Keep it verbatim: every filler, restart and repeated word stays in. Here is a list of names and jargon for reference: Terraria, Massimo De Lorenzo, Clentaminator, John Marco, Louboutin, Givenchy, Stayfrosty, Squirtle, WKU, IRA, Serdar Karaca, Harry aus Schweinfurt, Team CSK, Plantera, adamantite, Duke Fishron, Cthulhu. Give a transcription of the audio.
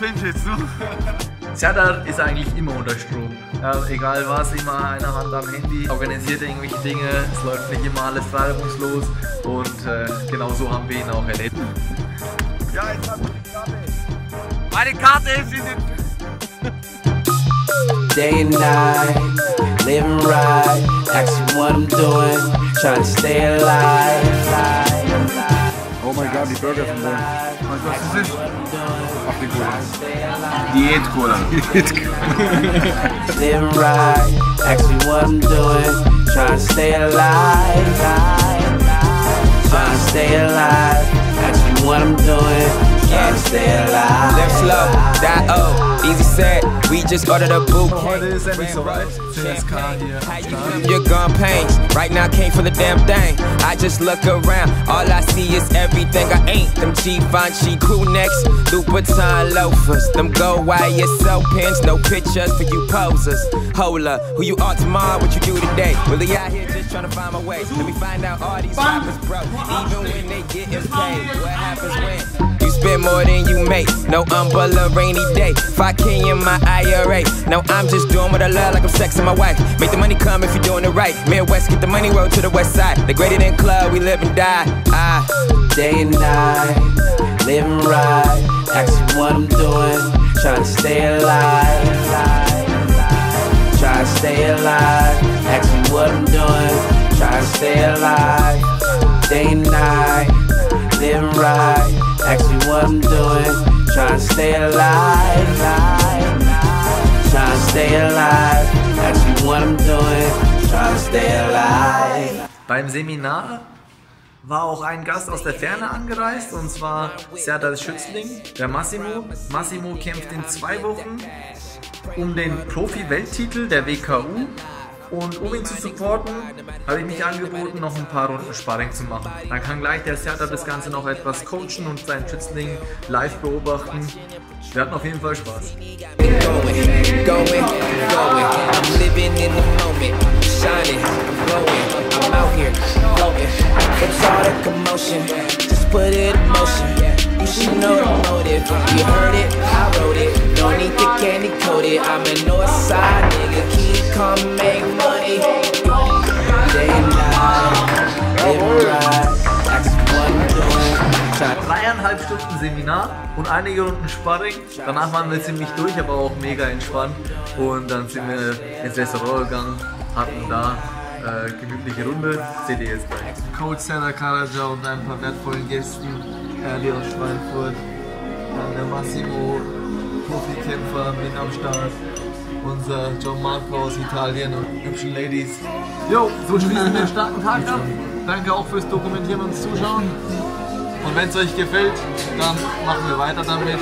filmst jetzt du. Serdar ist eigentlich immer unter Strom. Äh, egal was, immer eine Hand am Handy, organisiert irgendwelche Dinge, es läuft nicht immer alles reibungslos und äh, genau so haben wir ihn auch erlebt. Ja, jetzt haben wir die Karte. Meine Karte ist in den... Day and night, live and ride, asking what I'm doing, trying to stay alive. Oh mein Gott, die Burger sind drin. Weißt du, was das ist? Ach, die Cola. Diät-Cola. Heute ist endlich soweit. C S K hier am Start. Right now came from the damn thing. I just look around, all I see is everything I ain't. Them Givenchy crew necks, Louboutin loafers, them gold wire soap pins, no pictures for you posers. Hold up, who you are tomorrow, what you do today? Really out here just trying to find my way. Let me find out all these rappers broke, even when they get paid. What happens when you spend more than you make? No umbrella, rainy day. five K in my I R A. Now I'm just doing what I love, like I'm sexing my wife. Make the money come if you're doing it right. Midwest, get the money, roll to the west side. The greater than club, we live and die. Ah, day and night, live and ride. Asking what I'm doing, trying to stay alive. Trying to stay alive. Asking what I'm doing, trying to stay alive. Day and night, live and ride. Asking what I'm doing, trying to stay alive. Trying to stay alive. Asking what I'm doing, trying to stay alive. Beim Seminar war auch ein Gast aus der Ferne angereist, und zwar Serdars Schützling, der Massimo. Massimo kämpft in zwei Wochen um den Profi-Welttitel der W K U. Und um ihn zu supporten, habe ich mich angeboten, noch ein paar Runden Sparring zu machen. Dann kann gleich der Serdar das Ganze noch etwas coachen und seinen Schützling live beobachten. Wir hatten auf jeden Fall Spaß. Come make money, day and night, live and ride, that's what I'm doing. Dreieinhalb Stunden Seminar und einige Runden Sparring. Danach waren wir ziemlich durch, aber auch mega entspannt. Und dann sind wir ins Restaurant gegangen, hatten da äh, gemütliche Runde. Seht ihr jetzt gleich. Coach Serdar Karaca und ein paar wertvollen Gästen, Harry aus Schweinfurt, dann der Massimo, Profikämpfer mit am Start. Unser John Marco aus Italien und hübschen Ladies. Jo, so schließen wir einen starken Tag ab. Danke auch fürs Dokumentieren und Zuschauen. Und wenn es euch gefällt, dann machen wir weiter damit.